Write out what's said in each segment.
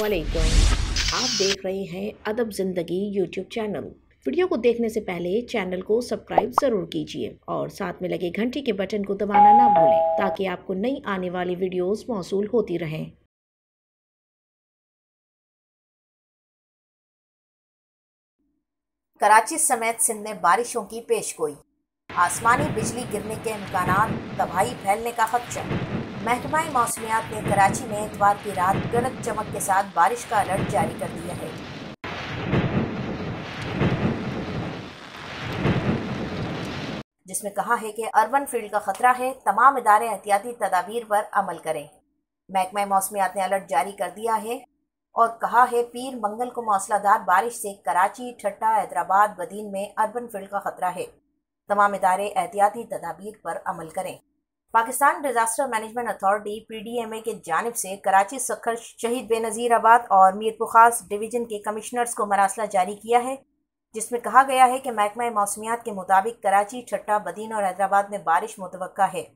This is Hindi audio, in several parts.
अस्सलामुअलैकुम, आप देख रहे हैं अदब ज़िंदगी यूट्यूब चैनल। वीडियो को देखने से पहले चैनल को सब्सक्राइब ज़रूर कीजिए और साथ में लगे घंटी के बटन को दबाना ना भूलें ताकि आपको नई आने वाली वीडियोस मौसूल होती रहें। कराची समेत सिंध में बारिशों की पेशगोई, आसमानी बिजली गिरने के इम्कानात, तबाही फैलने का खदशा। महकमा मौसमियात ने कराची में इतवार की रात गरज चमक के साथ बारिश का अलर्ट जारी कर दिया है। जिसमें कहा है कि अर्बन फील्ड का खतरा है, तमाम इदारे एहतियाती तदाबीर पर अमल करें। महकमा मौसमियात ने अलर्ट जारी कर दिया है और कहा है पीर मंगल को मौसलाधार बारिश से कराची, ठट्टा, हैदराबाद, बदीन में अर्बन फील्ड का खतरा है, तमाम इदारे एहतियाती तदाबीर पर अमल करें। Pakistan disaster management authority PDMA के जानिब से कराची, सक्खर, शहीद बेनज़ीर आबाद और मीरपुर खास डिवीज़न के कमिश्नर्स को मरासला जारी किया है, जिसमें कहा गया है कि महकमा मौसमियात के मुताबिक कराची, ठट्टा, बदीन और हैदराबाद में बारिश मुतवक्का है।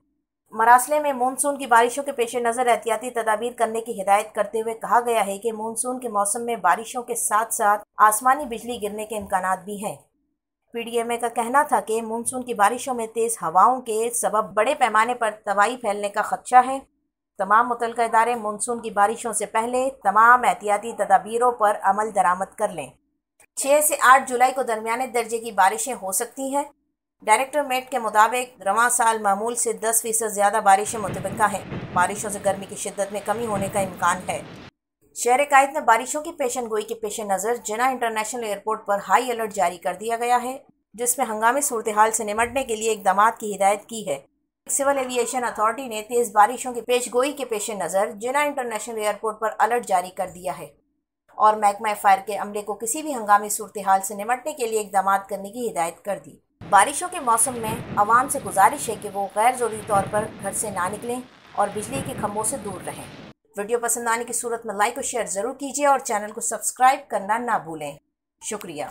मरासले में मानसून की बारिशों के पेश नज़र एहतियाती तदाबीर करने की हिदायत करते हुए कहा गया है कि मानसून के मौसम में बारिशों के साथ साथ आसमानी बिजली गिरने के इम्कानात भी हैं। PDMA का कहना था कि मानसून की बारिशों में तेज़ हवाओं के सबब बड़े पैमाने पर तबाही फैलने का खदशा है। तमाम मुतलका इदारे मानसून की बारिशों से पहले तमाम एहतियाती तदाबीरों पर अमल दरामद कर लें। 6 से 8 जुलाई को दरमियाने दर्जे की बारिशें हो सकती हैं। डायरेक्टोरेट के मुताबिक रवां साल मामूल से 10% ज़्यादा बारिशें मुतवक्का हैं। बारिशों से गर्मी की शिद्दत में कमी होने का इम्कान है। शहर कायद में बारिशों की पेशनगोई के पेश नज़र जना इंटरनेशनल एयरपोर्ट पर हाई अलर्ट जारी कर दिया गया है, जिसमें हंगामी सूरत हाल से निमटने के लिए इकदाम की हिदायत की है। सिविल एविएशन अथॉरिटी ने तेज़ बारिशों की पेशगोई के पेश नज़र जना इंटरनेशनल एयरपोर्ट पर अलर्ट जारी कर दिया है और महकमा फायर के अमले को किसी भी हंगामी सूरत हाल से निमटने के लिए इकदाम करने की हिदायत कर दी। बारिशों के मौसम में आवाम से गुजारिश है कि वो गैर ज़रूरी तौर पर घर से ना निकलें और बिजली के खंभों से दूर रहें। वीडियो पसंद आने की सूरत में लाइक और शेयर ज़रूर कीजिए और चैनल को सब्सक्राइब करना ना भूलें। शुक्रिया।